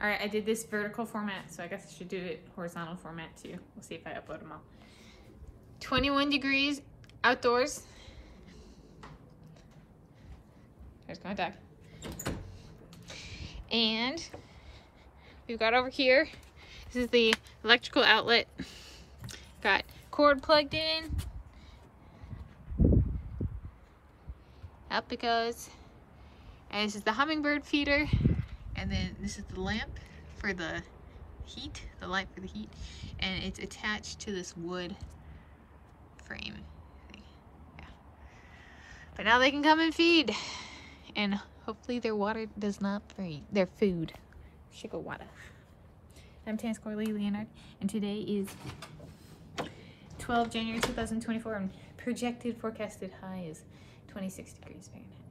All right, I did this vertical format, so I guess I should do it horizontal format too. We'll see if I upload them all. 21 degrees outdoors. There's my dog. And we've got over here, this is the electrical outlet. Got cord plugged in. Up it goes. And this is the hummingbird feeder. And then this is the lamp for the heat, the light for the heat. And it's attached to this wood frame thing. Yeah. But now they can come and feed. And hopefully their water does not freeze. Their food. Sugar water. I'm Tanis Coralee Leonhardi, and today is 12 January 2024, and projected forecasted high is 26 degrees Fahrenheit.